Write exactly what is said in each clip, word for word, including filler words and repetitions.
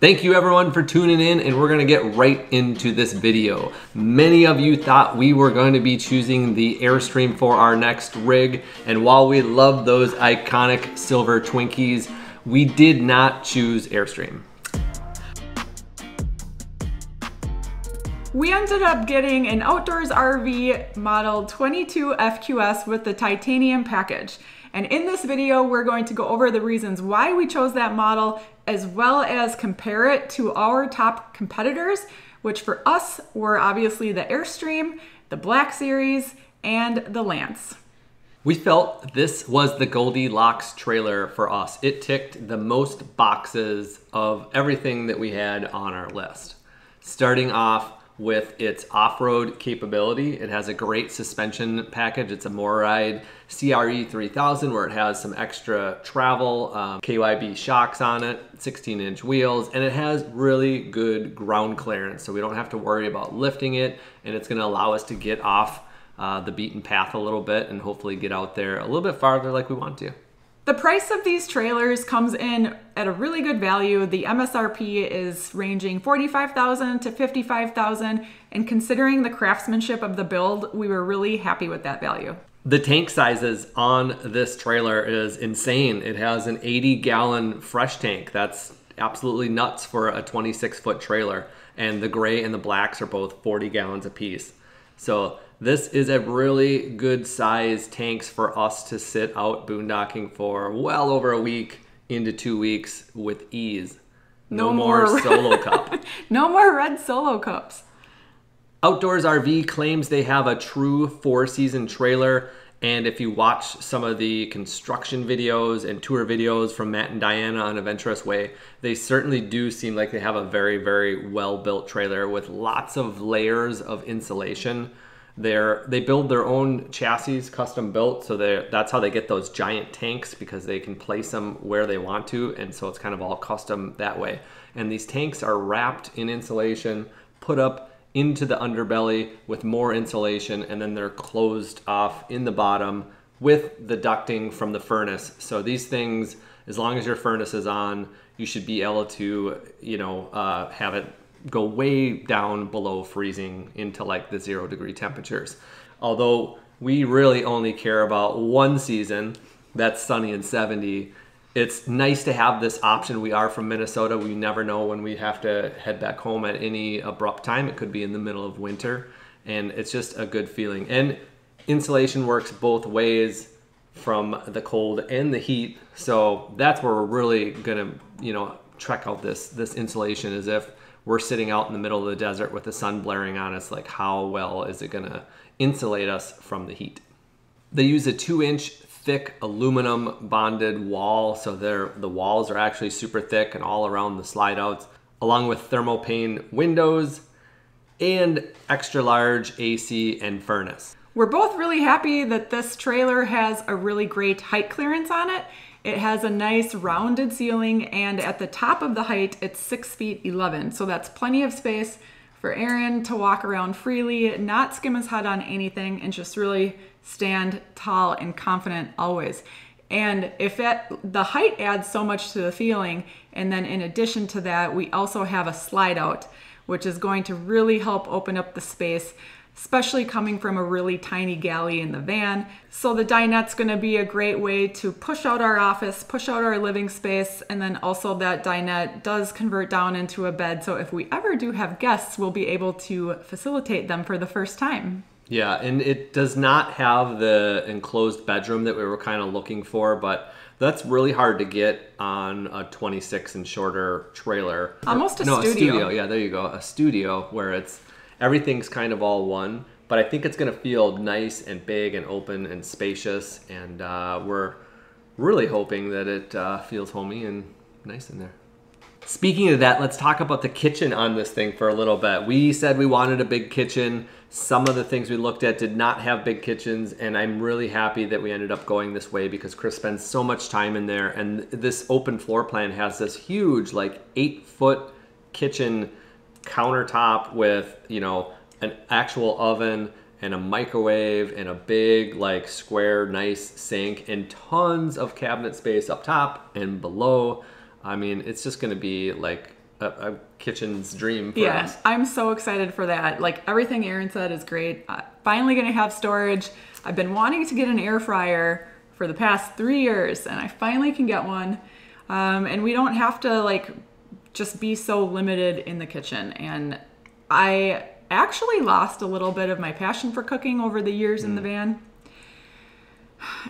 Thank you everyone for tuning in, and we're gonna get right into this video. Many of you thought we were going to be choosing the Airstream for our next rig, and while we love those iconic silver Twinkies, we did not choose Airstream. We ended up getting an Outdoors R V model twenty-two F Q S with the titanium package. And in this video, we're going to go over the reasons why we chose that model, as well as compare it to our top competitors, which for us were obviously the Airstream, the Black Series, and the Lance. We felt this was the Goldilocks trailer for us. It ticked the most boxes of everything that we had on our list. Starting off with its off-road capability, it has a great suspension package. It's a Moride C R E three thousand where it has some extra travel, um, K Y B shocks on it, sixteen inch wheels, and it has really good ground clearance, so we don't have to worry about lifting it, and it's gonna allow us to get off uh, the beaten path a little bit and hopefully get out there a little bit farther like we want to. The price of these trailers comes in at a really good value. The M S R P is ranging forty-five thousand dollars to fifty-five thousand dollars, and considering the craftsmanship of the build, we were really happy with that value. The tank sizes on this trailer is insane. It has an eighty gallon fresh tank. That's absolutely nuts for a twenty-six foot trailer, and the gray and the blacks are both forty gallons apiece. So this is a really good size tanks for us to sit out boondocking for well over a week into two weeks with ease. No, no more, more solo cup. No more red solo cups. Outdoors R V claims they have a true four season trailer. And if you watch some of the construction videos and tour videos from Matt and Diana on Adventurous Way, they certainly do seem like they have a very, very well built trailer with lots of layers of insulation. They're, they build their own chassis, custom built, so that's how they get those giant tanks, because they can place them where they want to, and so it's kind of all custom that way. And these tanks are wrapped in insulation, put up into the underbelly with more insulation, and then they're closed off in the bottom with the ducting from the furnace. So these things, as long as your furnace is on, you should be able to, you know, uh, have it go way down below freezing into like the zero degree temperatures. Although we really only care about one season, that's sunny and seventy. It's nice to have this option. We are from Minnesota. We never know when we have to head back home at any abrupt time. It could be in the middle of winter, and it's just a good feeling. And insulation works both ways, from the cold and the heat. So that's where we're really gonna, you know, check out this, this insulation as if we're sitting out in the middle of the desert with the sun blaring on us. Like, how well is it gonna insulate us from the heat? They use a two inch thick aluminum bonded wall. So the walls are actually super thick and all around the slide outs, along with thermopane windows and extra large A C and furnace. We're both really happy that this trailer has a really great height clearance on it. It has a nice rounded ceiling, and at the top of the height, it's six feet eleven. So that's plenty of space for Aaron to walk around freely, not skim his head on anything, and just really stand tall and confident always. And if it, the height adds so much to the feeling, and then in addition to that, we also have a slide out, which is going to really help open up the space, especially coming from a really tiny galley in the van. So the dinette's gonna be a great way to push out our office, push out our living space, and then also that dinette does convert down into a bed. So if we ever do have guests, we'll be able to facilitate them for the first time. Yeah, and it does not have the enclosed bedroom that we were kind of looking for, but that's really hard to get on a twenty-six and shorter trailer. Almost a no, studio. a studio, yeah, there you go. A studio where it's everything's kind of all one, but I think it's gonna feel nice and big and open and spacious, and uh, we're really hoping that it uh, feels homey and nice in there. Speaking of that, let's talk about the kitchen on this thing for a little bit. We said we wanted a big kitchen. Some of the things we looked at did not have big kitchens, and I'm really happy that we ended up going this way, because Chris spends so much time in there, and this open floor plan has this huge, like, eight foot kitchen countertop with, you know, an actual oven and a microwave and a big, like, square nice sink and tons of cabinet space up top and below. I mean, it's just gonna be like a, a kitchen's dream for yeah, us. I'm so excited for that. Like, everything Aaron said is great. Uh, finally gonna have storage. I've been wanting to get an air fryer for the past three years and I finally can get one. Um, and we don't have to like just be so limited in the kitchen. And I actually lost a little bit of my passion for cooking over the years mm. in the van.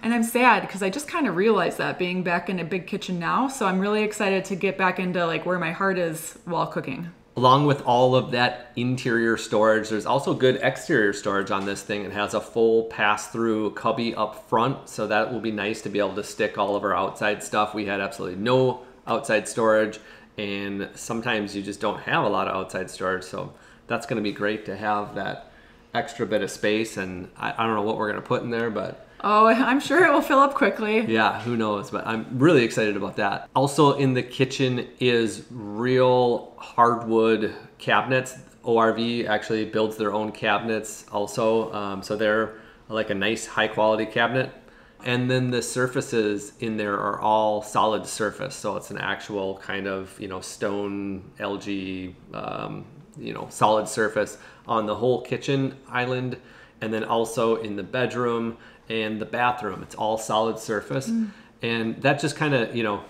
And I'm sad because I just kind of realized that being back in a big kitchen now. So I'm really excited to get back into like where my heart is while cooking. Along with all of that interior storage, there's also good exterior storage on this thing. It has a full pass-through cubby up front. So that will be nice to be able to stick all of our outside stuff. We had absolutely no outside storage. And sometimes you just don't have a lot of outside storage. So that's going to be great to have that extra bit of space. And I, I don't know what we're going to put in there, but... Oh, I'm sure it will fill up quickly. Yeah, who knows, but I'm really excited about that. Also in the kitchen is real hardwood cabinets. O R V actually builds their own cabinets also. Um, so they're like a nice high quality cabinet. And then the surfaces in there are all solid surface. So it's an actual kind of, you know, stone, algae, um, you know, solid surface on the whole kitchen island. And then also in the bedroom and the bathroom, it's all solid surface. Mm. And that just kind of, you know,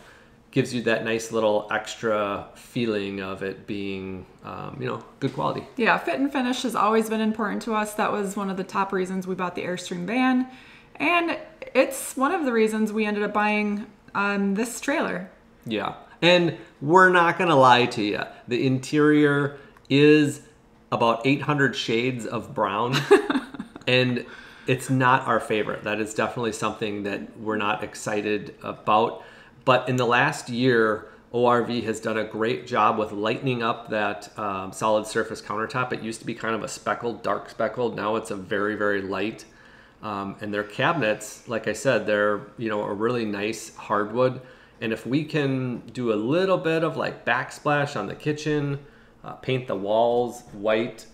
gives you that nice little extra feeling of it being, um, you know, good quality. Yeah, fit and finish has always been important to us. That was one of the top reasons we bought the Airstream van. And it's one of the reasons we ended up buying um, this trailer. Yeah, and we're not gonna lie to you. The interior is about eight hundred shades of brown. And it's not our favorite. That is definitely something that we're not excited about. But in the last year, O R V has done a great job with lightening up that um, solid surface countertop. It used to be kind of a speckled, dark speckled. Now it's a very, very light. Um, and their cabinets, like I said, they're, you know, a really nice hardwood. And if we can do a little bit of like backsplash on the kitchen, uh, paint the walls white,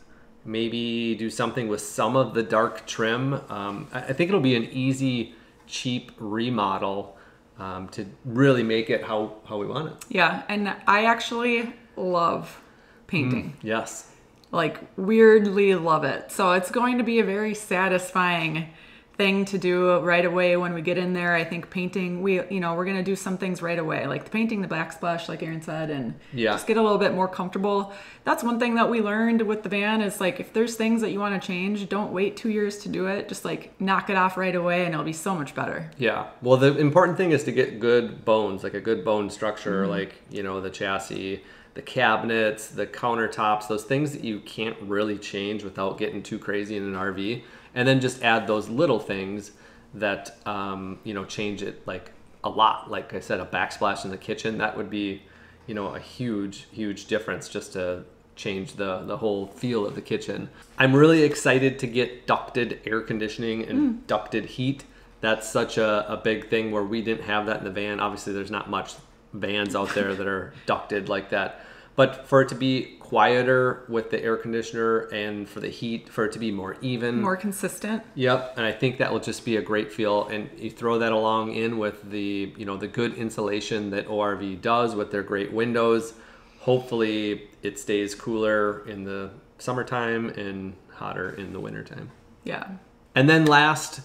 maybe do something with some of the dark trim. Um, I think it'll be an easy, cheap remodel um, to really make it how, how we want it. Yeah, and I actually love painting. Mm, yes. Like, weirdly love it. So it's going to be a very satisfying thing to do right away when we get in there. I think painting, we, you know, we're gonna do some things right away, like the painting, the backsplash, like Aaron said, and yeah. just get a little bit more comfortable. That's one thing that we learned with the van is like, if there's things that you wanna change, don't wait two years to do it. Just like knock it off right away and it'll be so much better. Yeah, well, the important thing is to get good bones, like a good bone structure, mm-hmm. like, you know, the chassis, the cabinets, the countertops, those things that you can't really change without getting too crazy in an R V. And then just add those little things that, um, you know, change it like a lot. Like I said, a backsplash in the kitchen, that would be, you know, a huge, huge difference just to change the, the whole feel of the kitchen. I'm really excited to get ducted air conditioning and mm. ducted heat. That's such a, a big thing where we didn't have that in the van. Obviously, there's not much vans out there that are ducted like that. But for it to be quieter with the air conditioner and for the heat, for it to be more even. More consistent. Yep, and I think that will just be a great feel. And you throw that along in with the, you know, the good insulation that O R V does with their great windows. Hopefully it stays cooler in the summertime and hotter in the wintertime. Yeah. And then last,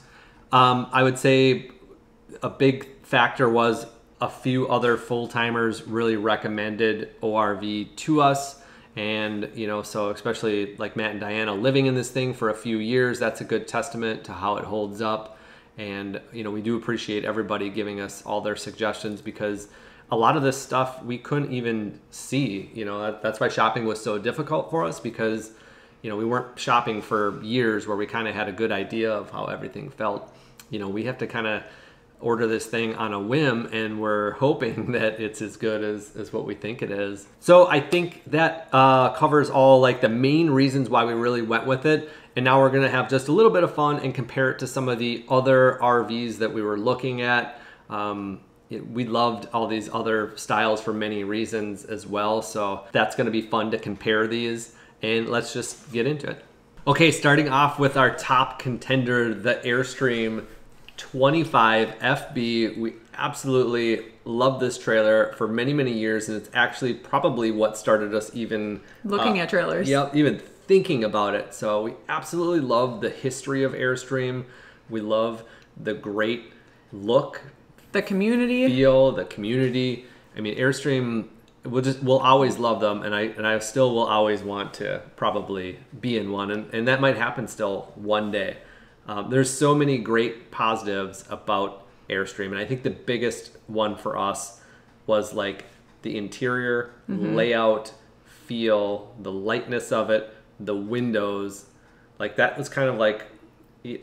um, I would say a big factor was a few other full-timers really recommended O R V to us. And, you know, so especially like Matt and Diana living in this thing for a few years, that's a good testament to how it holds up. And, you know, we do appreciate everybody giving us all their suggestions because a lot of this stuff we couldn't even see. You know, that, that's why shopping was so difficult for us because, you know, we weren't shopping for years where we kind of had a good idea of how everything felt. You know, we have to kind of order this thing on a whim and we're hoping that it's as good as, as what we think it is. So I think that uh, covers all like the main reasons why we really went with it. And now we're gonna have just a little bit of fun and compare it to some of the other R Vs that we were looking at. Um, it, we loved all these other styles for many reasons as well. So that's gonna be fun to compare these and let's just get into it. Okay, starting off with our top contender, the Airstream twenty-five F B. We absolutely love this trailer for many, many years, and it's actually probably what started us even looking uh, at trailers. Yep, yeah, even thinking about it. So we absolutely love the history of Airstream. We love the great look, the community feel, the community. I mean, Airstream, we'll just we'll always love them, and I and I still will always want to probably be in one, and, and that might happen still one day. Um, there's so many great positives about Airstream, and I think the biggest one for us was like the interior, mm-hmm. layout, feel, the lightness of it, the windows. Like that was kind of like,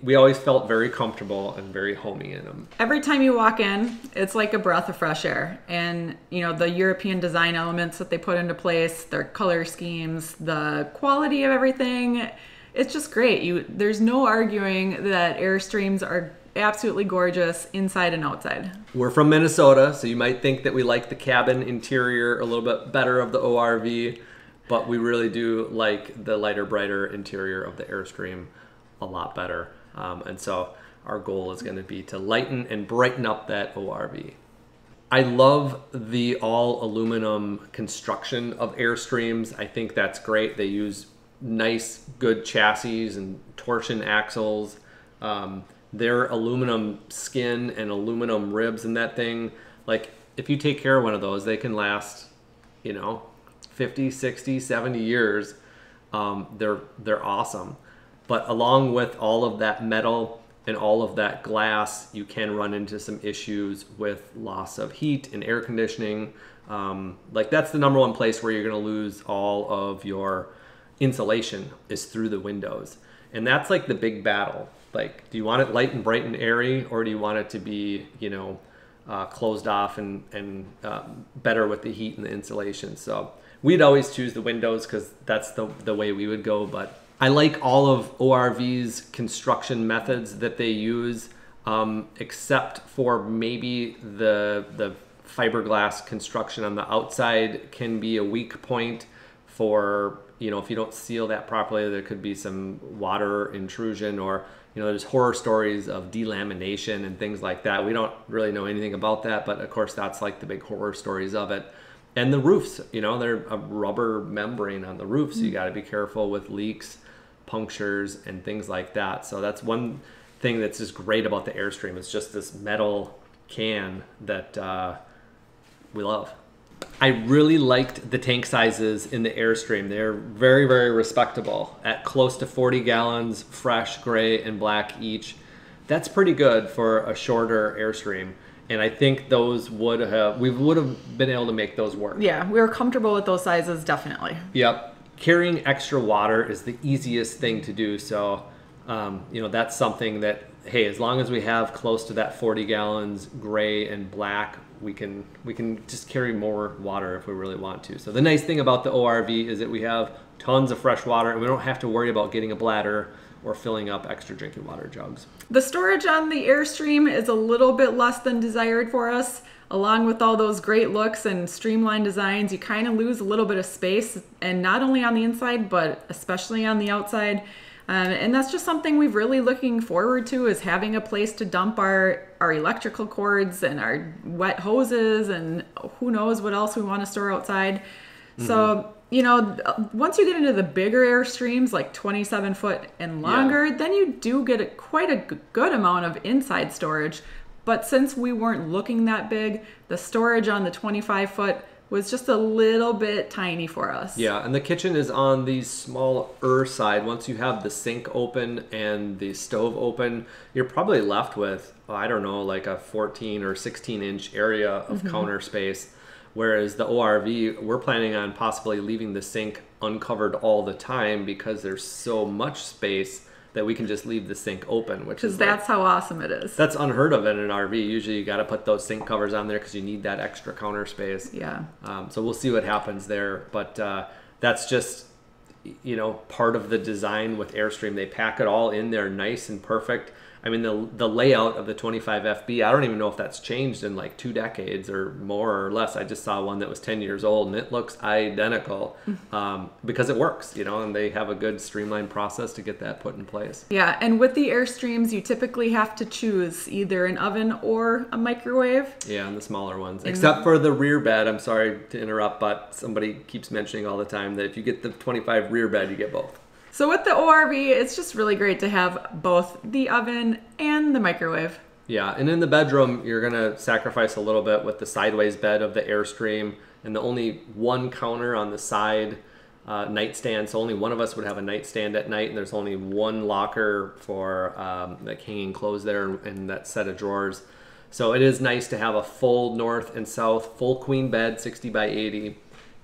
we always felt very comfortable and very homey in them. Every time you walk in, it's like a breath of fresh air. And, you know, the European design elements that they put into place, their color schemes, the quality of everything, it's just great. You, there's no arguing that Airstreams are absolutely gorgeous inside and outside. We're from Minnesota, so you might think that we like the cabin interior a little bit better of the O R V, but we really do like the lighter, brighter interior of the Airstream a lot better. Um, and so our goal is going to be to lighten and brighten up that O R V. I love the all aluminum construction of Airstreams. I think that's great. They use nice, good chassis and torsion axles. Um, their aluminum skin and aluminum ribs in that thing, like if you take care of one of those, they can last, you know, fifty, sixty, seventy years. Um, they're, they're awesome. But along with all of that metal and all of that glass, you can run into some issues with loss of heat and air conditioning. Um, like that's the number one place where you're gonna lose all of your insulation is through the windows. And that's like the big battle. Like, do you want it light and bright and airy, or do you want it to be, you know, uh, closed off and, and uh, better with the heat and the insulation? So we'd always choose the windows because that's the, the way we would go. But I like all of O R V's construction methods that they use, um, except for maybe the, the fiberglass construction on the outside can be a weak point for, you know, if you don't seal that properly, there could be some water intrusion, or, you know, there's horror stories of delamination and things like that. We don't really know anything about that, but of course that's like the big horror stories of it. And the roofs, you know, they're a rubber membrane on the roof, so you got to be careful with leaks, punctures, and things like that. So that's one thing that's just great about the Airstream. It's just this metal can that uh, we love. I really liked the tank sizes in the Airstream. They're very, very respectable at close to forty gallons, fresh, gray, and black each. That's pretty good for a shorter Airstream. And I think those would have, we would have been able to make those work. Yeah, we were comfortable with those sizes, definitely. Yep. Carrying extra water is the easiest thing to do. So, um, you know, that's something that, hey, as long as we have close to that forty gallons, gray and black, we can, we can just carry more water if we really want to. So the nice thing about the O R V is that we have tons of fresh water, and we don't have to worry about getting a bladder or filling up extra drinking water jugs. The storage on the Airstream is a little bit less than desired for us. Along with all those great looks and streamlined designs, you kind of lose a little bit of space, and not only on the inside, but especially on the outside. Um, and that's just something we're really looking forward to, is having a place to dump our, our electrical cords and our wet hoses and who knows what else we want to store outside. Mm-hmm. So, you know, once you get into the bigger Airstreams, like twenty-seven foot and longer, yeah, then you do get a, quite a good amount of inside storage. But since we weren't looking that big, the storage on the twenty-five foot was just a little bit tiny for us. Yeah, and the kitchen is on the smaller side. Once you have the sink open and the stove open, you're probably left with, well, I don't know, like a fourteen or sixteen inch area of mm-hmm. counter space. Whereas the O R V, we're planning on possibly leaving the sink uncovered all the time because there's so much space that we can just leave the sink open, which is, that's like, how awesome it is. That's unheard of in an R V. Usually you got to put those sink covers on there because you need that extra counter space. Yeah. Um, so we'll see what happens there. But uh, that's just, you know, part of the design with Airstream. They pack it all in there nice and perfect. I mean, the the layout of the twenty-five F B, I don't even know if that's changed in like two decades or more or less. I just saw one that was ten years old and it looks identical um, because it works, you know, and they have a good streamlined process to get that put in place. Yeah, and with the Airstreams, you typically have to choose either an oven or a microwave. Yeah, and the smaller ones, and except for the rear bed. I'm sorry to interrupt, but somebody keeps mentioning all the time that if you get the twenty-five rear bed, you get both. So with the O R V, it's just really great to have both the oven and the microwave. Yeah, and in the bedroom, you're gonna sacrifice a little bit with the sideways bed of the Airstream and the only one counter on the side uh, nightstand. So only one of us would have a nightstand at night, and there's only one locker for um, like hanging clothes there and that set of drawers. So it is nice to have a full north and south, full queen bed, sixty by eighty,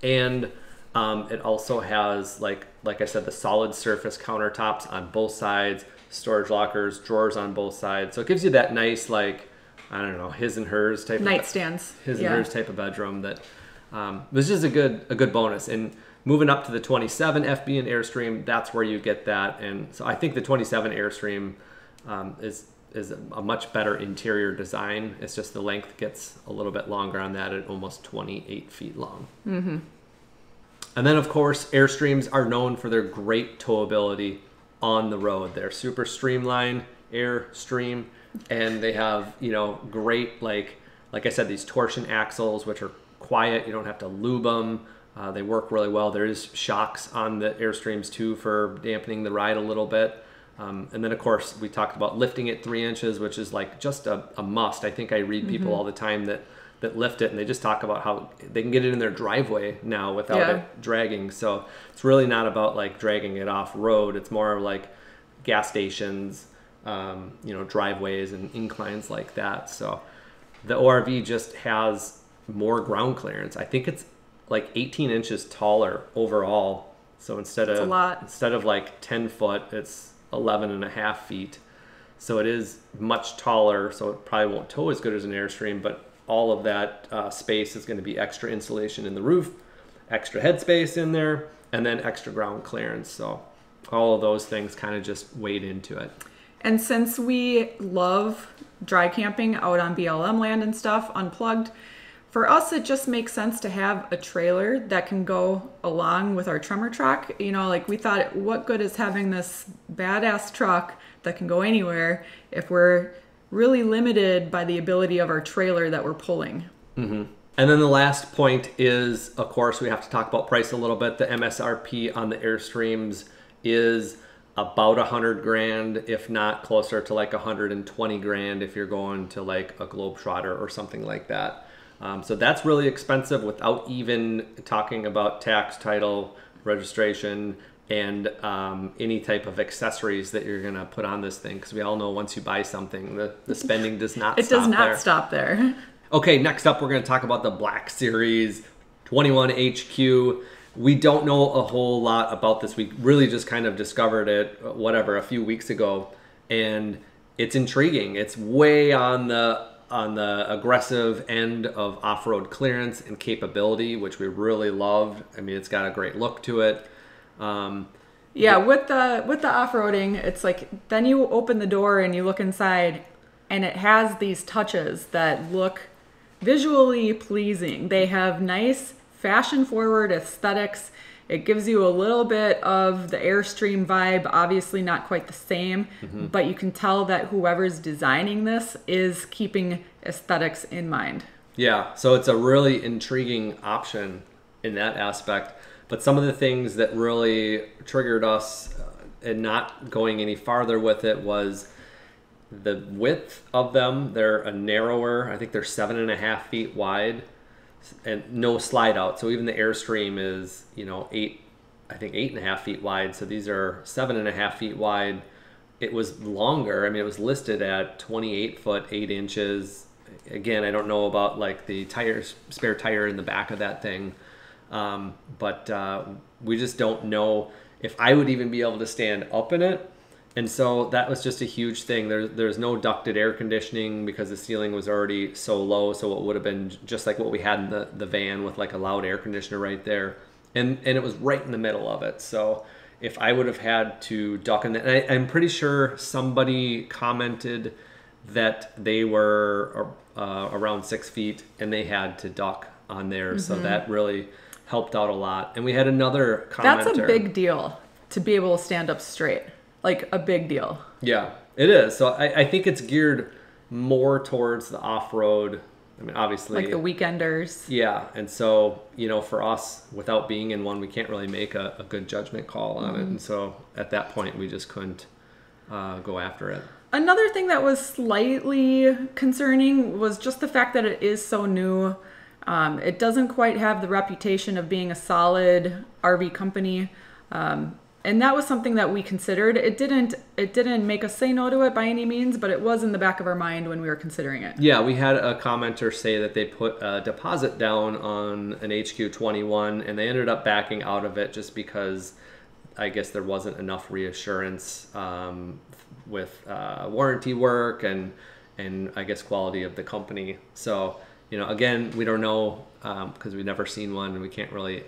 and Um, it also has, like like I said, the solid surface countertops on both sides, storage lockers, drawers on both sides. So it gives you that nice, like, I don't know, his and hers type nightstands, of his yeah. and hers type of bedroom that um, was just a good a good bonus. And moving up to the twenty-seven F B and Airstream, that's where you get that. And so I think the twenty-seven Airstream um, is is a much better interior design. It's just the length gets a little bit longer on that at almost twenty-eight feet long. Mm-hmm. And then, of course, Airstreams are known for their great towability on the road. They're super streamlined, Airstream, and they have, you know, great, like like I said, these torsion axles, which are quiet. You don't have to lube them. Uh, they work really well. There is shocks on the Airstreams, too, for dampening the ride a little bit. Um, and then, of course, we talked about lifting it three inches, which is, like, just a, a must. I think I read people mm-hmm. all the time that... that lift it, and they just talk about how they can get it in their driveway now without yeah. it dragging. So it's really not about like dragging it off road. It's more like gas stations, um, you know, driveways and inclines like that. So the O R V just has more ground clearance. I think it's like eighteen inches taller overall. So instead That's of a lot. instead of like ten foot, it's eleven and a half feet. So it is much taller. So it probably won't tow as good as an Airstream, but all of that uh, space is going to be extra insulation in the roof, extra headspace in there, and then extra ground clearance. So all of those things kind of just weighed into it. And since we love dry camping out on B L M land and stuff, unplugged, for us it just makes sense to have a trailer that can go along with our tremor truck. You know, like we thought, what good is having this badass truck that can go anywhere if we're really limited by the ability of our trailer that we're pulling. Mm-hmm. And then the last point is, of course, we have to talk about price a little bit. The M S R P on the Airstreams is about a hundred grand, if not closer to like one hundred twenty grand if you're going to like a Globetrotter or something like that. Um, so that's really expensive without even talking about tax, title, registration, and um, any type of accessories that you're gonna put on this thing, because we all know once you buy something, the, the spending does not it stop does not there. stop there. Okay, next up we're gonna talk about the Black Series twenty-one H Q. We don't know a whole lot about this. We really just kind of discovered it, whatever, a few weeks ago, and it's intriguing. It's way on the on the aggressive end of off-road clearance and capability, which we really loved. I mean, it's got a great look to it. Um, yeah, yeah, with the with the off-roading, it's like then you open the door and you look inside, and it has these touches that look visually pleasing. They have nice fashion-forward aesthetics. It gives you a little bit of the Airstream vibe, obviously not quite the same, mm-hmm. but you can tell that whoever's designing this is keeping aesthetics in mind. Yeah, so it's a really intriguing option in that aspect. But some of the things that really triggered us and not going any farther with it was the width of them. They're a narrower. I think they're seven and a half feet wide and no slide out. So even the Airstream is, you know, eight, I think eight and a half feet wide. So these are seven and a half feet wide. It was longer. I mean, it was listed at twenty-eight foot, eight inches. Again, I don't know about like the tires, spare tire in the back of that thing. Um, but uh, we just don't know if I would even be able to stand up in it. And so that was just a huge thing. There, there's no ducted air conditioning because the ceiling was already so low. So it would have been just like what we had in the, the van with like a loud air conditioner right there. And, and it was right in the middle of it. So if I would have had to dock in that, and I, I'm pretty sure somebody commented that they were uh, around six feet and they had to dock on there. Mm-hmm. So that really helped out a lot. And we had another commenter. That's a big deal to be able to stand up straight. Like a big deal. Yeah, it is. So I, I think it's geared more towards the off-road. I mean, obviously. Like the weekenders. Yeah. And so, you know, for us, without being in one, we can't really make a, a good judgment call on mm-hmm. it. And so at that point, we just couldn't uh, go after it. Another thing that was slightly concerning was just the fact that it is so new. Um, it doesn't quite have the reputation of being a solid R V company. Um, and that was something that we considered. It didn't, it didn't make us say no to it by any means, but it was in the back of our mind when we were considering it. Yeah, we had a commenter say that they put a deposit down on an H Q twenty-one and they ended up backing out of it just because I guess there wasn't enough reassurance um, with uh, warranty work and, and I guess quality of the company. So, you know, again, we don't know because um, we've never seen one and we can't really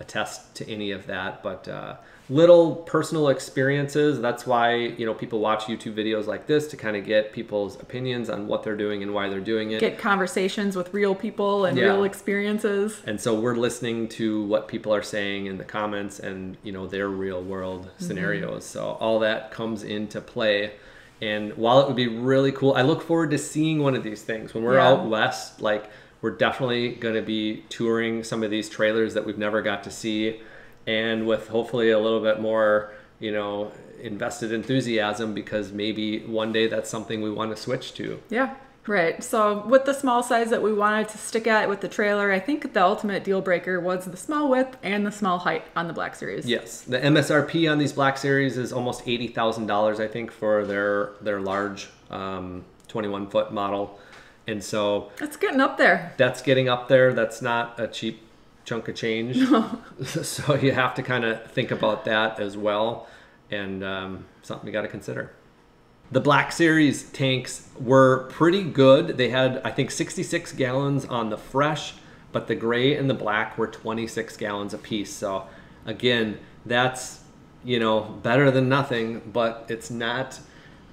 attest to any of that, but uh, little personal experiences. That's why, you know, people watch YouTube videos like this to kind of get people's opinions on what they're doing and why they're doing it. Get conversations with real people and yeah. real experiences. And so we're listening to what people are saying in the comments and, you know, their real world scenarios. Mm-hmm. So all that comes into play. And while it would be really cool, I look forward to seeing one of these things when we're yeah. out west. Like, we're definitely going to be touring some of these trailers that we've never got to see, and with hopefully a little bit more, you know, invested enthusiasm, because maybe one day that's something we want to switch to. Yeah, right. So with the small size that we wanted to stick at with the trailer, I think the ultimate deal breaker was the small width and the small height on the Black Series. Yes. The M S R P on these Black Series is almost eighty thousand dollars, I think, for their, their large um, twenty-one foot model. And so that's getting up there. That's getting up there. That's not a cheap chunk of change. No. So you have to kind of think about that as well. And um, something you got to consider. The Black Series tanks were pretty good. They had, I think, sixty-six gallons on the fresh, but the gray and the black were twenty-six gallons apiece. So again, that's, you know, better than nothing, but it's not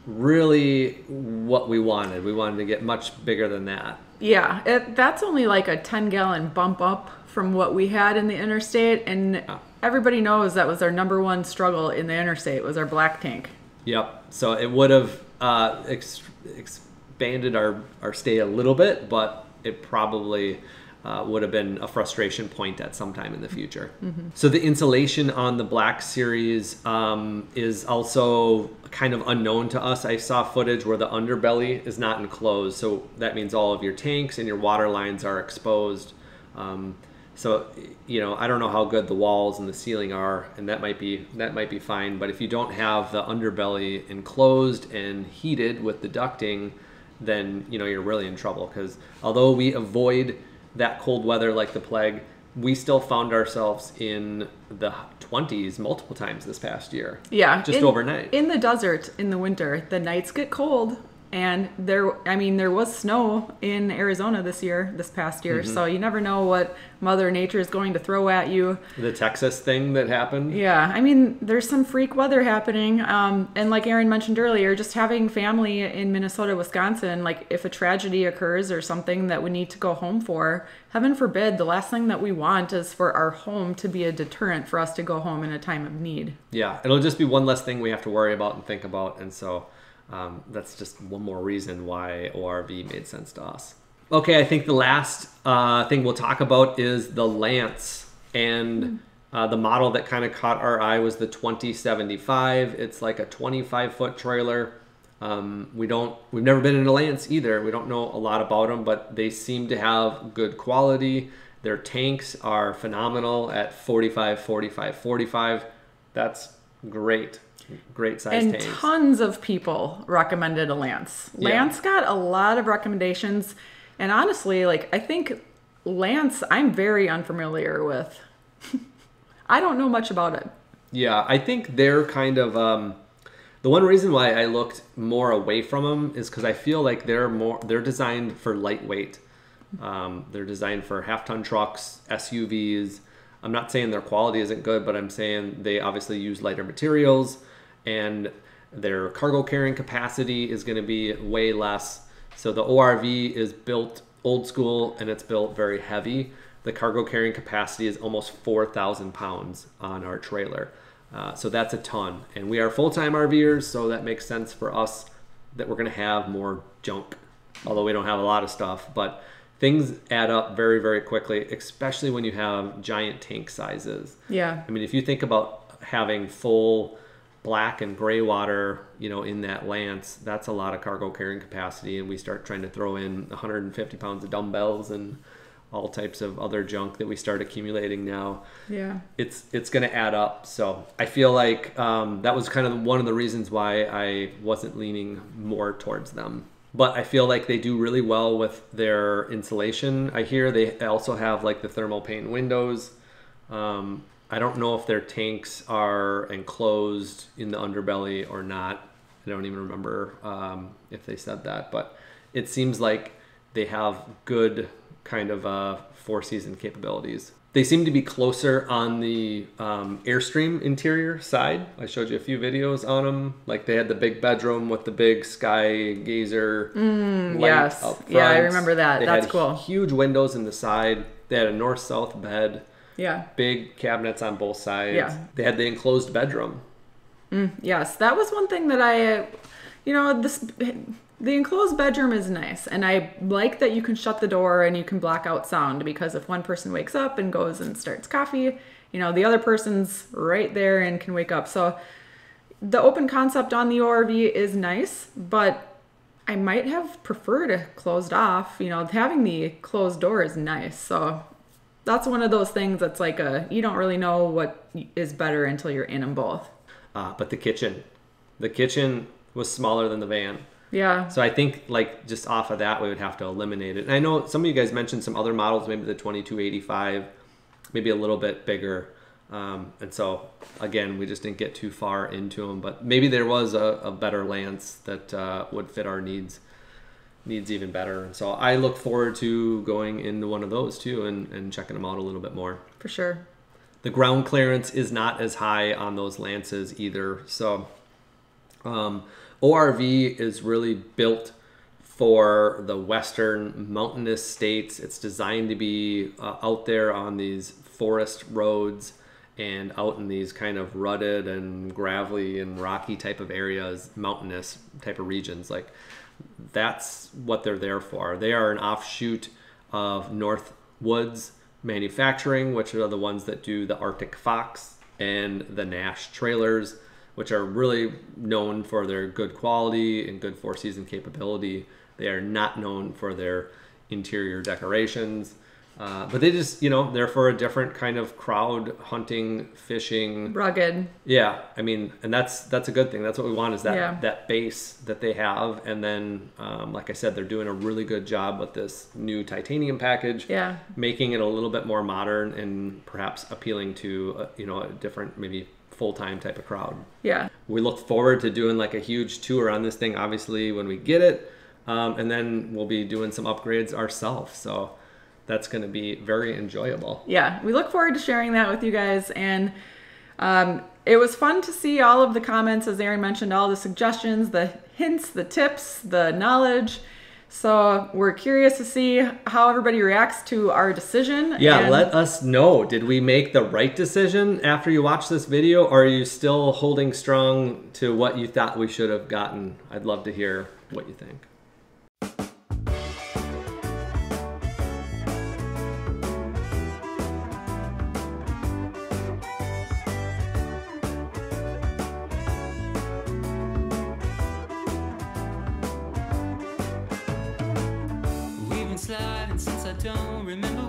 really what we wanted. We wanted to get much bigger than that. Yeah, it, that's only like a ten gallon bump up from what we had in the interstate, and oh. everybody knows that was our number one struggle in the interstate, was our black tank. Yep. So it would have uh, ex expanded our, our stay a little bit, but it probably uh, would have been a frustration point at some time in the future. Mm-hmm. So the insulation on the Black Series um, is also kind of unknown to us. I saw footage where the underbelly is not enclosed. So that means all of your tanks and your water lines are exposed. Um, so, you know, I don't know how good the walls and the ceiling are, and that might be, that might be fine. But if you don't have the underbelly enclosed and heated with the ducting, then, you know, you're really in trouble. Because although we avoid that cold weather like the plague, we still found ourselves in the twenties multiple times this past year. Yeah. Just in, overnight. In the desert, in the winter, the nights get cold. And there, I mean, there was snow in Arizona this year, this past year. Mm-hmm. So you never know what Mother Nature is going to throw at you. The Texas thing that happened. Yeah. I mean, there's some freak weather happening. Um, and like Aaron mentioned earlier, just having family in Minnesota, Wisconsin, like if a tragedy occurs or something that we need to go home for, heaven forbid, the last thing that we want is for our home to be a deterrent for us to go home in a time of need. Yeah. It'll just be one less thing we have to worry about and think about. And so... Um, that's just one more reason why O R V made sense to us. Okay, I think the last uh, thing we'll talk about is the Lance. And mm. uh, the model that kind of caught our eye was the twenty seventy-five. It's like a twenty-five foot trailer. Um, we don't, we've never been in a Lance either. We don't know a lot about them, but they seem to have good quality. Their tanks are phenomenal at forty-five, forty-five, forty-five. That's great. Great size and tanks. Tons of people recommended a Lance. Lance yeah. got a lot of recommendations, and honestly, like I think Lance, I'm very unfamiliar with. I don't know much about it. Yeah, I think they're kind of um, the one reason why I looked more away from them is because I feel like they're more they're designed for lightweight. Um, they're designed for half ton trucks, S U Vs. I'm not saying their quality isn't good, but I'm saying they obviously use lighter materials and their cargo carrying capacity is going to be way less. So the O R V is built old school and it's built very heavy. The cargo carrying capacity is almost four thousand pounds on our trailer. Uh, so that's a ton. And we are full-time RVers, so that makes sense for us that we're going to have more junk, although we don't have a lot of stuff. But things add up very, very quickly, especially when you have giant tank sizes. Yeah. I mean, if you think about having full black and gray water, you know, in that Lance, that's a lot of cargo carrying capacity. And we start trying to throw in one hundred fifty pounds of dumbbells and all types of other junk that we start accumulating now. Yeah. It's it's going to add up. So I feel like um, that was kind of one of the reasons why I wasn't leaning more towards them. But I feel like they do really well with their insulation. I hear they also have like the thermal pane windows. Um, I don't know if their tanks are enclosed in the underbelly or not. I don't even remember um, if they said that, but it seems like they have good kind of uh, four season capabilities. They seem to be closer on the um, Airstream interior side. I showed you a few videos on them. Like they had the big bedroom with the big sky gazer mm, light yes. up front. Yeah, I remember that. They That's had cool. Huge windows in the side. They had a north-south bed. Yeah. Big cabinets on both sides. Yeah. They had the enclosed bedroom. Mm, yes, that was one thing that I, you know, this... The enclosed bedroom is nice, and I like that you can shut the door and you can block out sound, because if one person wakes up and goes and starts coffee, you know, the other person's right there and can wake up. So the open concept on the O R V is nice, but I might have preferred a closed off. You know, having the closed door is nice. So that's one of those things that's like a, you don't really know what is better until you're in them both. Uh, but the kitchen, the kitchen was smaller than the van. Yeah. So I think like just off of that, we would have to eliminate it. And I know some of you guys mentioned some other models, maybe the twenty-two eighty-five, maybe a little bit bigger. Um, and so again, we just didn't get too far into them, but maybe there was a, a better Lance that uh, would fit our needs, needs even better. And so I look forward to going into one of those too and, and checking them out a little bit more. For sure. The ground clearance is not as high on those Lances either. So, um, O R V is really built for the western mountainous states. It's designed to be uh, out there on these forest roads and out in these kind of rutted and gravelly and rocky type of areas, mountainous type of regions. Like that's what they're there for. They are an offshoot of North Woods manufacturing, which are the ones that do the Arctic Fox and the Nash trailers, which are really known for their good quality and good four season capability. They are not known for their interior decorations, uh, but they just, you know, they're for a different kind of crowd, hunting, fishing. Rugged. Yeah, I mean, and that's that's a good thing. That's what we want, is that, yeah. that base that they have. And then, um, like I said, they're doing a really good job with this new titanium package, yeah. making it a little bit more modern and perhaps appealing to, uh, you know, a different maybe full-time type of crowd. Yeah. We look forward to doing like a huge tour on this thing, obviously, when we get it. Um, and then we'll be doing some upgrades ourselves. So that's going to be very enjoyable. Yeah. We look forward to sharing that with you guys. And um, it was fun to see all of the comments, as Aaron mentioned, all the suggestions, the hints, the tips, the knowledge. So we're curious to see how everybody reacts to our decision. Yeah, and let us know. Did we make the right decision after you watch this video? Or are you still holding strong to what you thought we should have gotten? I'd love to hear what you think. Sliding since I don't remember